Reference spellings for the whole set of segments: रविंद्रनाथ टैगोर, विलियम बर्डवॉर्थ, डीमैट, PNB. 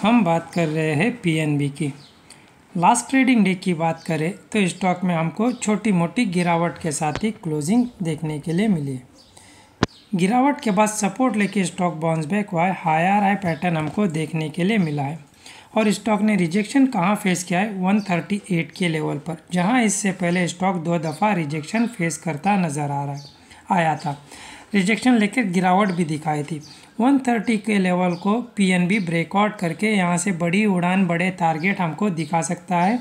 हम बात कर रहे हैं पीएनबी की। लास्ट ट्रेडिंग डे की बात करें तो स्टॉक में हमको छोटी मोटी गिरावट के साथ ही क्लोजिंग देखने के लिए मिली। गिरावट के बाद सपोर्ट लेके स्टॉक बाउंस बैक हुआ है। हायर हाई पैटर्न हमको देखने के लिए मिला है और स्टॉक ने रिजेक्शन कहाँ फेस किया है, 138 के लेवल पर, जहाँ इससे पहले स्टॉक दो दफ़ा रिजेक्शन फेस करता नज़र आया था। रिजेक्शन लेकर गिरावट भी दिखाई थी। 130 के लेवल को पीएनबी ब्रेकआउट करके यहाँ से बड़ी उड़ान बड़े टारगेट हमको दिखा सकता है।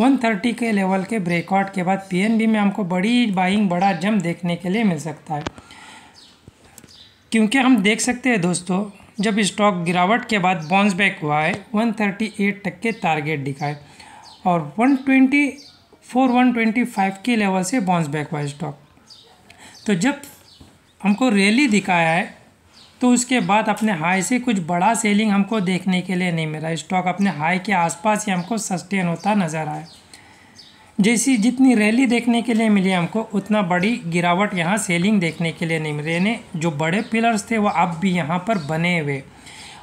130 के लेवल के ब्रेकआउट के बाद पीएनबी में हमको बड़ी बाइंग बड़ा जंप देखने के लिए मिल सकता है, क्योंकि हम देख सकते हैं दोस्तों जब स्टॉक गिरावट के बाद बाउंस बैक हुआ है 138 तक के टारगेट दिखाए और 125 के लेवल से बाउंस बैक हुआ स्टॉक। तो जब हमको रैली दिखाया है तो उसके बाद अपने हाई से कुछ बड़ा सेलिंग हमको देखने के लिए नहीं मिला। स्टॉक अपने हाई के आसपास ही हमको सस्टेन होता नज़र आया। जैसी जितनी रैली देखने के लिए मिली हमको उतना बड़ी गिरावट यहाँ सेलिंग देखने के लिए नहीं मिली। यानी जो बड़े पिलर्स थे वो अब भी यहाँ पर बने हुए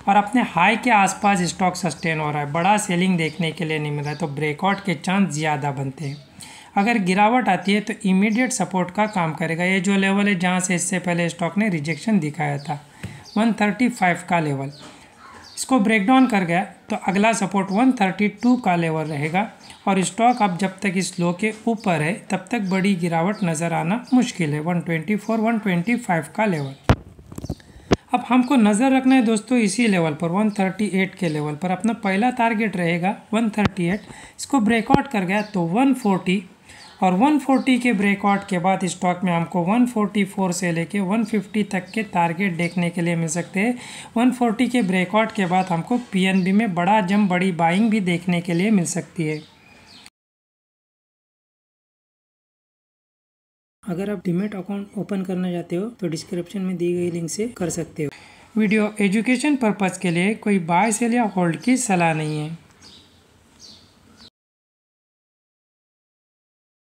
और अपने हाई के आसपास स्टॉक सस्टेन हो रहा है, बड़ा सेलिंग देखने के लिए नहीं मिला, तो ब्रेकआउट के चांस ज़्यादा बनते हैं। अगर गिरावट आती है तो इमीडिएट सपोर्ट का काम करेगा ये जो लेवल है जहाँ से इससे पहले स्टॉक ने रिजेक्शन दिखाया था 135 का लेवल। इसको ब्रेकडाउन कर गया तो अगला सपोर्ट 132 का लेवल रहेगा और स्टॉक अब जब तक इस लो के ऊपर है तब तक बड़ी गिरावट नज़र आना मुश्किल है। 125 का लेवल अब हमको नज़र रखना है दोस्तों इसी लेवल पर 138 के लेवल पर अपना पहला टारगेट रहेगा 138। इसको ब्रेकआउट कर गया तो 140 और 140 के ब्रेकआउट के बाद स्टॉक में हमको 144 से लेके 150 तक के टारगेट देखने के लिए मिल सकते हैं। 140 के ब्रेकआउट के बाद हमको पीएनबी में बड़ा जंप बड़ी बाइंग भी देखने के लिए मिल सकती है। अगर आप डीमैट अकाउंट ओपन करना चाहते हो तो डिस्क्रिप्शन में दी गई लिंक से कर सकते हो। वीडियो एजुकेशन पर्पज़ के लिए कोई बाय सेल या होल्ड की सलाह नहीं है।